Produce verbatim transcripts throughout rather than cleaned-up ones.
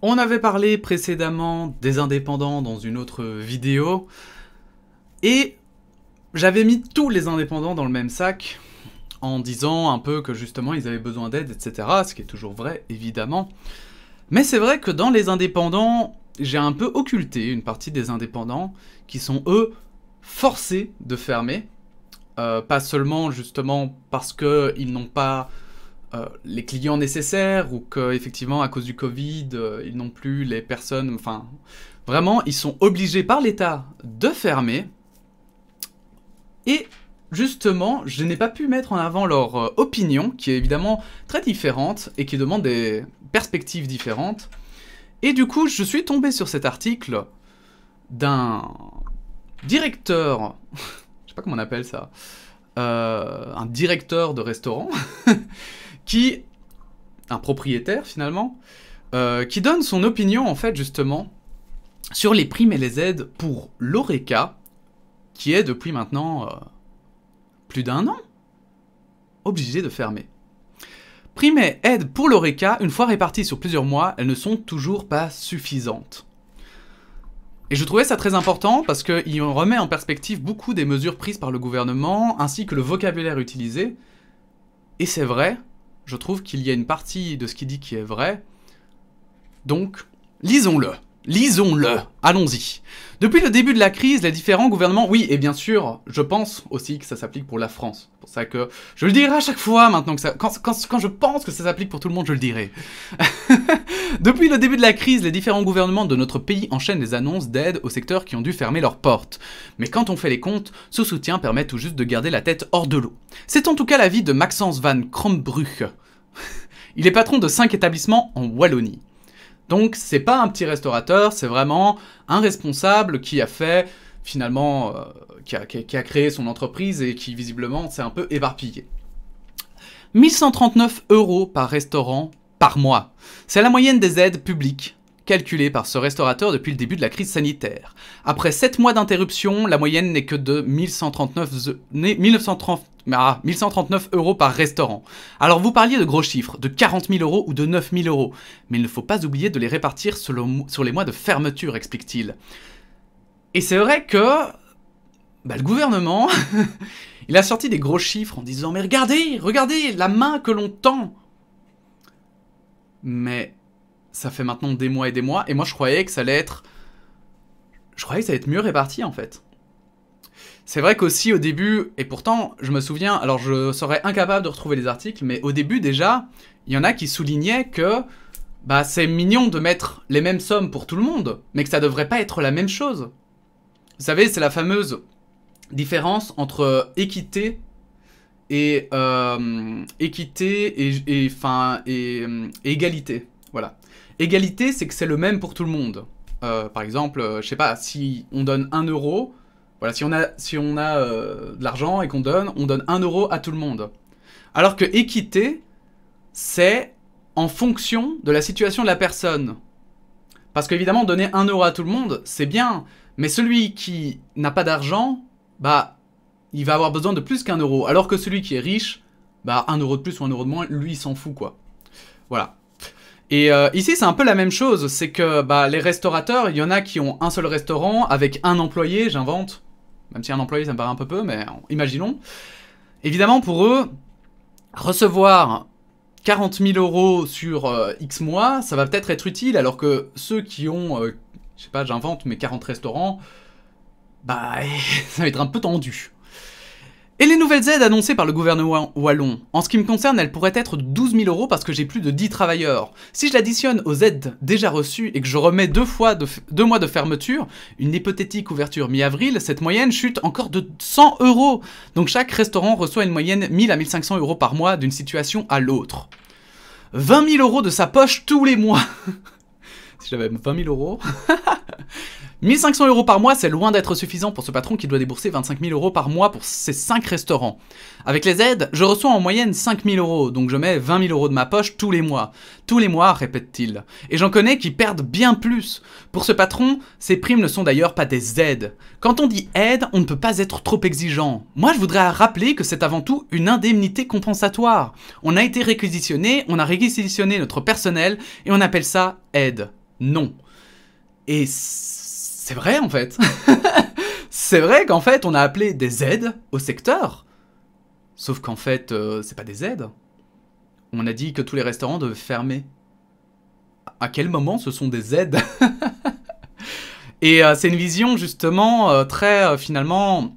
On avait parlé précédemment des indépendants dans une autre vidéo, et j'avais mis tous les indépendants dans le même sac, en disant un peu que justement ils avaient besoin d'aide, et cetera, ce qui est toujours vrai, évidemment. Mais c'est vrai que dans les indépendants, j'ai un peu occulté une partie des indépendants qui sont, eux, forcés de fermer, euh, pas seulement justement parce qu'ils n'ont pas... Euh, les clients nécessaires, ou qu'effectivement à cause du Covid euh, ils n'ont plus les personnes, enfin vraiment ils sont obligés par l'État de fermer. Et justement je n'ai pas pu mettre en avant leur euh, opinion, qui est évidemment très différente et qui demande des perspectives différentes. Et du coup je suis tombé sur cet article d'un directeur je sais pas comment on appelle ça, euh, un directeur de restaurant qui, un propriétaire finalement, euh, qui donne son opinion en fait justement sur les primes et les aides pour l'HORECA, qui est depuis maintenant euh, plus d'un an obligé de fermer. Primes et aides pour l'HORECA, une fois réparties sur plusieurs mois, elles ne sont toujours pas suffisantes. Et je trouvais ça très important parce qu'il remet en perspective beaucoup des mesures prises par le gouvernement, ainsi que le vocabulaire utilisé, et c'est vrai. Je trouve qu'il y a une partie de ce qu'il dit qui est vrai. Donc, lisons-le. Lisons-le. Allons-y. Depuis le début de la crise, les différents gouvernements... Oui, et bien sûr, je pense aussi que ça s'applique pour la France. C'est pour ça que je le dirai à chaque fois maintenant. Que ça... quand, quand, quand je pense que ça s'applique pour tout le monde, je le dirai. Depuis le début de la crise, les différents gouvernements de notre pays enchaînent les annonces d'aide aux secteurs qui ont dû fermer leurs portes. Mais quand on fait les comptes, ce soutien permet tout juste de garder la tête hors de l'eau. C'est en tout cas l'avis de Maxence Van Cranenbroeck. Il est patron de cinq établissements en Wallonie. Donc, c'est pas un petit restaurateur, c'est vraiment un responsable qui a fait, finalement, euh, qui, a, qui, a, qui a créé son entreprise et qui, visiblement, s'est un peu éparpillé. mille cent trente-neuf euros par restaurant par mois. C'est la moyenne des aides publiques calculée par ce restaurateur depuis le début de la crise sanitaire. Après sept mois d'interruption, la moyenne n'est que de mille cent trente-neuf euros par restaurant. Alors vous parliez de gros chiffres, de quarante mille euros ou de neuf mille euros, mais il ne faut pas oublier de les répartir sur, le, sur les mois de fermeture, explique-t-il. Et c'est vrai que bah, le gouvernement, il a sorti des gros chiffres en disant « Mais regardez, regardez la main que l'on tend !» Mais ça fait maintenant des mois et des mois, et moi je croyais que ça allait être... Je croyais que ça allait être mieux réparti en fait. C'est vrai qu'aussi au début, et pourtant je me souviens, alors je serais incapable de retrouver les articles, mais au début déjà, il y en a qui soulignaient que bah, c'est mignon de mettre les mêmes sommes pour tout le monde, mais que ça devrait pas être la même chose. Vous savez, c'est la fameuse différence entre équité et, euh, équité et, et, fin, et, et égalité. Voilà. Égalité, c'est que c'est le même pour tout le monde. Euh, par exemple, je sais pas, si on donne un euro... Voilà, si on a, si on a euh, de l'argent et qu'on donne, on donne un euro à tout le monde. Alors que équité, c'est en fonction de la situation de la personne. Parce qu'évidemment, donner un euro à tout le monde, c'est bien. Mais celui qui n'a pas d'argent, bah, il va avoir besoin de plus qu'un euro. Alors que celui qui est riche, bah, un euro de plus ou un euro de moins, lui, il s'en fout, quoi. Voilà. Et euh, ici, c'est un peu la même chose. C'est que bah, les restaurateurs, il y en a qui ont un seul restaurant avec un employé, j'invente. Même si un employé, ça me paraît un peu peu, mais imaginons. Évidemment, pour eux, recevoir quarante mille euros sur euh, X mois, ça va peut-être être utile, alors que ceux qui ont, euh, je sais pas, j'invente, mais quarante restaurants, bah, ça va être un peu tendu. Et les nouvelles aides annoncées par le gouvernement wallon, en ce qui me concerne, elles pourraient être de douze mille euros parce que j'ai plus de dix travailleurs. Si je l'additionne aux aides déjà reçues et que je remets deux, fois de deux mois de fermeture, une hypothétique ouverture mi-avril, cette moyenne chute encore de cent euros. Donc chaque restaurant reçoit une moyenne mille à mille cinq cents euros par mois d'une situation à l'autre. vingt mille euros de sa poche tous les mois. Si j'avais vingt mille euros... mille cinq cents euros par mois, c'est loin d'être suffisant pour ce patron qui doit débourser vingt-cinq mille euros par mois pour ses cinq restaurants. Avec les aides, je reçois en moyenne cinq mille euros, donc je mets vingt mille euros de ma poche tous les mois. Tous les mois, répète-t-il. Et j'en connais qui perdent bien plus. Pour ce patron, ces primes ne sont d'ailleurs pas des aides. Quand on dit aide, on ne peut pas être trop exigeant. Moi, je voudrais rappeler que c'est avant tout une indemnité compensatoire. On a été réquisitionné, on a réquisitionné notre personnel, et on appelle ça aide. non. Et c'est vrai en fait. C'est vrai qu'en fait on a appelé des aides au secteur. Sauf qu'en fait, euh, c'est pas des aides. On a dit que tous les restaurants devaient fermer. À quel moment ce sont des aides? Et euh, c'est une vision justement euh, très euh, finalement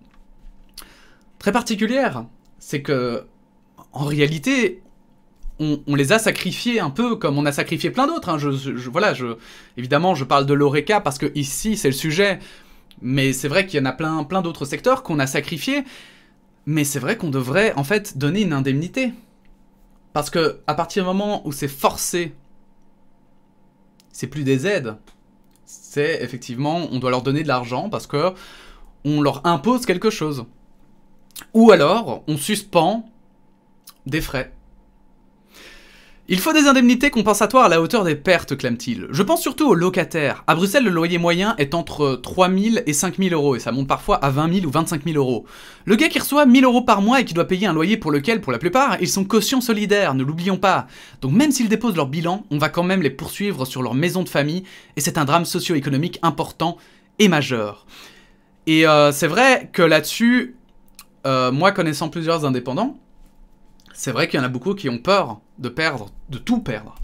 très particulière. C'est que en réalité, on, on les a sacrifiés un peu comme on a sacrifié plein d'autres. Hein. Je, je, voilà, je, évidemment, je parle de l'HORECA parce que ici c'est le sujet. Mais c'est vrai qu'il y en a plein, plein d'autres secteurs qu'on a sacrifiés. Mais c'est vrai qu'on devrait en fait donner une indemnité. Parce que à partir du moment où c'est forcé, c'est plus des aides. C'est effectivement, on doit leur donner de l'argent parce que on leur impose quelque chose. Ou alors, on suspend des frais. Il faut des indemnités compensatoires à la hauteur des pertes, clame-t-il. Je pense surtout aux locataires. À Bruxelles, le loyer moyen est entre trois mille et cinq mille euros, et ça monte parfois à vingt mille ou vingt-cinq mille euros. Le gars qui reçoit mille euros par mois et qui doit payer un loyer pour lequel, pour la plupart, ils sont caution solidaire, ne l'oublions pas. Donc même s'ils déposent leur bilan, on va quand même les poursuivre sur leur maison de famille, et c'est un drame socio-économique important et majeur. Et euh, c'est vrai que là-dessus, euh, moi connaissant plusieurs indépendants, c'est vrai qu'il y en a beaucoup qui ont peur de perdre, de tout perdre.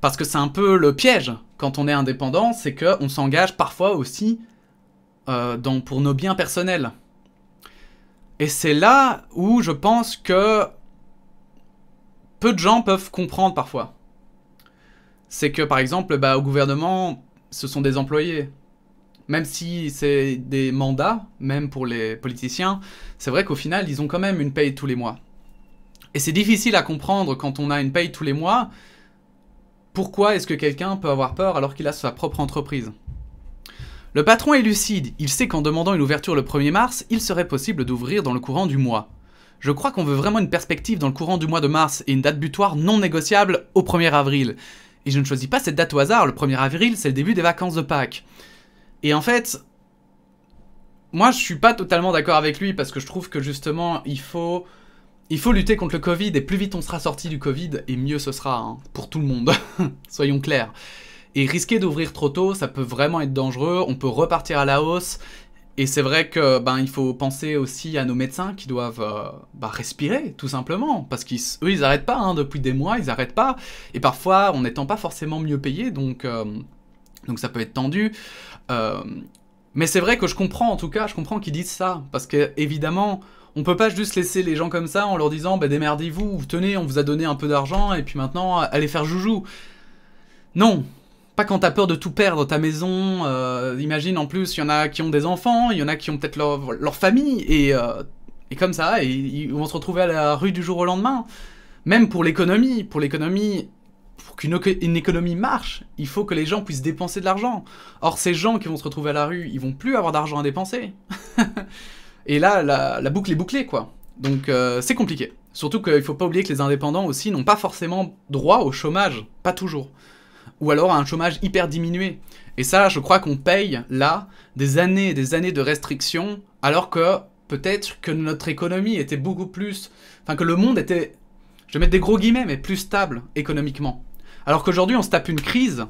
Parce que c'est un peu le piège quand on est indépendant, c'est qu'on s'engage parfois aussi euh, dans, pour nos biens personnels. Et c'est là où je pense que peu de gens peuvent comprendre parfois. C'est que par exemple, bah, au gouvernement, ce sont des employés. Même si c'est des mandats, même pour les politiciens, c'est vrai qu'au final, ils ont quand même une paye tous les mois. Et c'est difficile à comprendre quand on a une paye tous les mois, pourquoi est-ce que quelqu'un peut avoir peur alors qu'il a sa propre entreprise? Le patron est lucide, il sait qu'en demandant une ouverture le premier mars, il serait possible d'ouvrir dans le courant du mois. Je crois qu'on veut vraiment une perspective dans le courant du mois de mars et une date butoir non négociable au premier avril. Et je ne choisis pas cette date au hasard, le premier avril c'est le début des vacances de Pâques. Et en fait, moi je suis pas totalement d'accord avec lui parce que je trouve que justement il faut... Il faut lutter contre le Covid, et plus vite on sera sorti du Covid, et mieux ce sera, hein, pour tout le monde, soyons clairs. Et risquer d'ouvrir trop tôt, ça peut vraiment être dangereux, on peut repartir à la hausse, et c'est vrai que ben, il faut penser aussi à nos médecins qui doivent euh, bah, respirer, tout simplement, parce qu'eux ils, ils arrêtent pas, hein, depuis des mois, ils arrêtent pas, et parfois en n'étant pas forcément mieux payés, donc, euh, donc ça peut être tendu. Euh, mais c'est vrai que je comprends, en tout cas, je comprends qu'ils disent ça, parce que évidemment... On peut pas juste laisser les gens comme ça en leur disant bah, « démerdez-vous, tenez, on vous a donné un peu d'argent et puis maintenant, allez faire joujou ». Non, pas quand t'as peur de tout perdre, ta maison, euh, imagine en plus, il y en a qui ont des enfants, il y en a qui ont peut-être leur, leur famille, et, euh, et comme ça, et, ils vont se retrouver à la rue du jour au lendemain. Même pour l'économie, pour l'économie, pour qu'une une économie marche, il faut que les gens puissent dépenser de l'argent. Or, ces gens qui vont se retrouver à la rue, ils vont plus avoir d'argent à dépenser. Et là, la, la boucle est bouclée, quoi. Donc, euh, c'est compliqué. Surtout qu'il ne faut pas oublier que les indépendants aussi n'ont pas forcément droit au chômage. Pas toujours. Ou alors à un chômage hyper diminué. Et ça, je crois qu'on paye, là, des années et des années de restrictions, alors que peut-être que notre économie était beaucoup plus... Enfin, que le monde était, je vais mettre des gros guillemets, mais plus stable économiquement. Alors qu'aujourd'hui, on se tape une crise.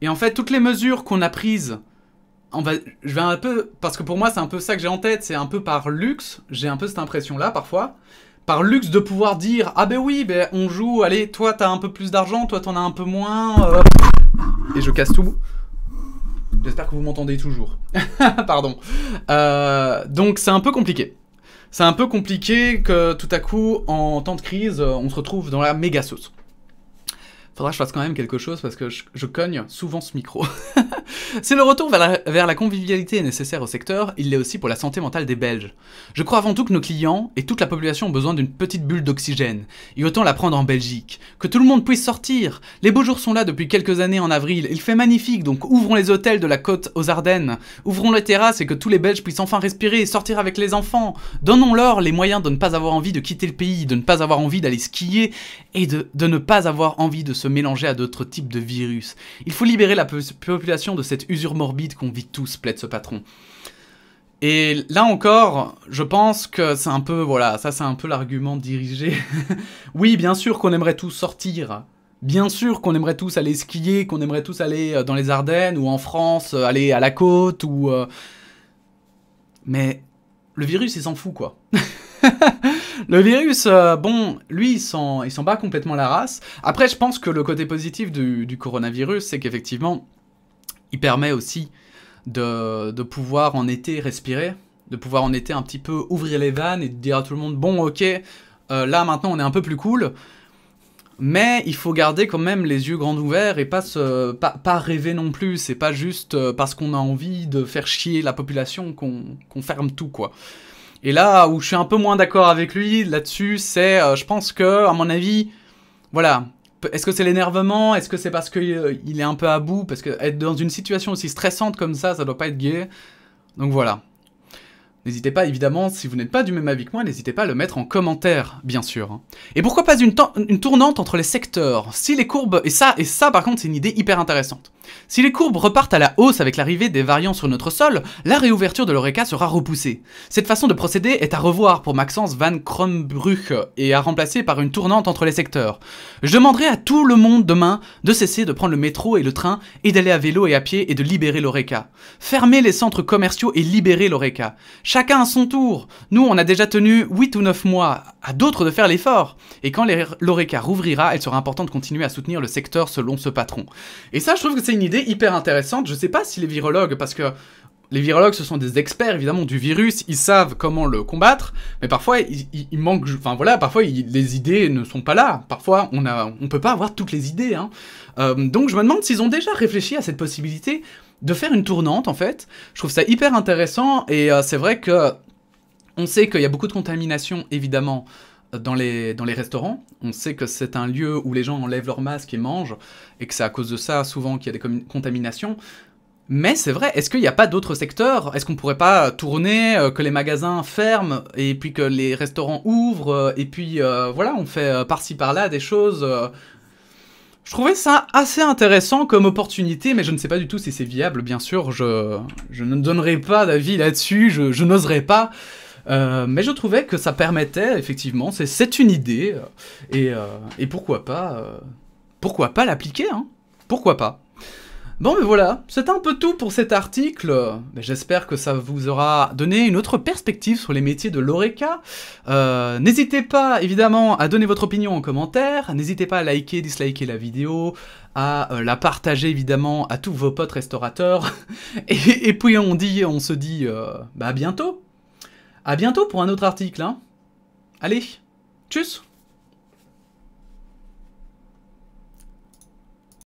Et en fait, toutes les mesures qu'on a prises... On va, je vais un peu, parce que pour moi c'est un peu ça que j'ai en tête, c'est un peu par luxe, j'ai un peu cette impression là parfois, par luxe de pouvoir dire ah ben oui, ben on joue, allez toi t'as un peu plus d'argent, toi t'en as un peu moins, euh... et je casse tout, j'espère que vous m'entendez toujours, pardon, euh, donc c'est un peu compliqué, c'est un peu compliqué que tout à coup en temps de crise on se retrouve dans la méga sauce. Faudra que je fasse quand même quelque chose parce que je, je cogne souvent ce micro. Si le retour vers la, vers la convivialité est nécessaire au secteur, il l'est aussi pour la santé mentale des Belges. Je crois avant tout que nos clients et toute la population ont besoin d'une petite bulle d'oxygène. Et autant la prendre en Belgique. Que tout le monde puisse sortir. Les beaux jours sont là depuis quelques années en avril. Il fait magnifique, donc ouvrons les hôtels de la côte aux Ardennes. Ouvrons les terrasses et que tous les Belges puissent enfin respirer et sortir avec les enfants. Donnons-leur les moyens de ne pas avoir envie de quitter le pays, de ne pas avoir envie d'aller skier et de, de ne pas avoir envie de se mélanger à d'autres types de virus. Il faut libérer la population de cette usure morbide qu'on vit tous, plaide ce patron. Et là encore, je pense que c'est un peu, voilà, ça c'est un peu l'argument dirigé. Oui, bien sûr qu'on aimerait tous sortir, Bien sûr qu'on aimerait tous aller skier, qu'on aimerait tous aller dans les Ardennes ou en France, aller à la côte ou... Euh... Mais le virus, il s'en fout, quoi. Le virus, euh, bon, lui, il s'en bat complètement la race. Après, je pense que le côté positif du, du coronavirus, c'est qu'effectivement, il permet aussi de, de pouvoir en été respirer, de pouvoir en été un petit peu ouvrir les vannes et de dire à tout le monde, bon, ok, euh, là, maintenant, on est un peu plus cool. Mais il faut garder quand même les yeux grands ouverts et pas, se, pas, pas rêver non plus. C'est pas juste parce qu'on a envie de faire chier la population qu'on qu'on ferme tout, quoi. Et là où je suis un peu moins d'accord avec lui, là-dessus, c'est, euh, je pense que, à mon avis, voilà, est-ce que c'est l'énervement? Est-ce que c'est parce qu'il euh, est un peu à bout? Parce que être dans une situation aussi stressante comme ça, ça doit pas être gai. Donc voilà. N'hésitez pas, évidemment, si vous n'êtes pas du même avis que moi, n'hésitez pas à le mettre en commentaire, bien sûr. Et pourquoi pas une, une tournante entre les secteurs? Si les courbes, et ça, et ça par contre, c'est une idée hyper intéressante. Si les courbes repartent à la hausse avec l'arrivée des variants sur notre sol, la réouverture de l'HORECA sera repoussée. Cette façon de procéder est à revoir pour Maxence Van Cranenbroeck et à remplacer par une tournante entre les secteurs. Je demanderai à tout le monde demain de cesser de prendre le métro et le train et d'aller à vélo et à pied et de libérer l'HORECA. Fermer les centres commerciaux et libérer l'HORECA. Chacun à son tour. Nous, on a déjà tenu huit ou neuf mois, à d'autres de faire l'effort. Et quand l'HORECA rouvrira, il sera important de continuer à soutenir le secteur selon ce patron. Et ça, je trouve que c'est une idée hyper intéressante. Je sais pas si les virologues, parce que les virologues, ce sont des experts, évidemment, du virus, ils savent comment le combattre, mais parfois, il, il, il manque... Enfin, voilà, parfois, il, les idées ne sont pas là. Parfois, on a, on peut pas avoir toutes les idées, hein. Euh, donc, je me demande s'ils ont déjà réfléchi à cette possibilité de faire une tournante, en fait. Je trouve ça hyper intéressant, et euh, c'est vrai que on sait qu'il y a beaucoup de contamination, évidemment, dans les, dans les restaurants. On sait que c'est un lieu où les gens enlèvent leur masque et mangent, et que c'est à cause de ça, souvent, qu'il y a des contaminations. Mais c'est vrai, est-ce qu'il n'y a pas d'autres secteurs? Est-ce qu'on pourrait pas tourner, euh, que les magasins ferment, et puis que les restaurants ouvrent, euh, et puis, euh, voilà, on fait euh, par-ci, par-là des choses... Euh, Je trouvais ça assez intéressant comme opportunité, mais je ne sais pas du tout si c'est viable, bien sûr, je, je ne donnerai pas d'avis là-dessus, je, je n'oserai pas, euh, mais je trouvais que ça permettait, effectivement, c'est une idée, et, euh, et pourquoi pas, euh, pourquoi pas l'appliquer, hein, pourquoi pas. Bon, mais voilà, c'est un peu tout pour cet article. J'espère que ça vous aura donné une autre perspective sur les métiers de l'HORECA. Euh, n'hésitez pas, évidemment, à donner votre opinion en commentaire. N'hésitez pas à liker, disliker la vidéo, à euh, la partager, évidemment, à tous vos potes restaurateurs. Et, et puis, on, dit, on se dit euh, bah, à bientôt. À bientôt pour un autre article, hein. Allez, tchuss.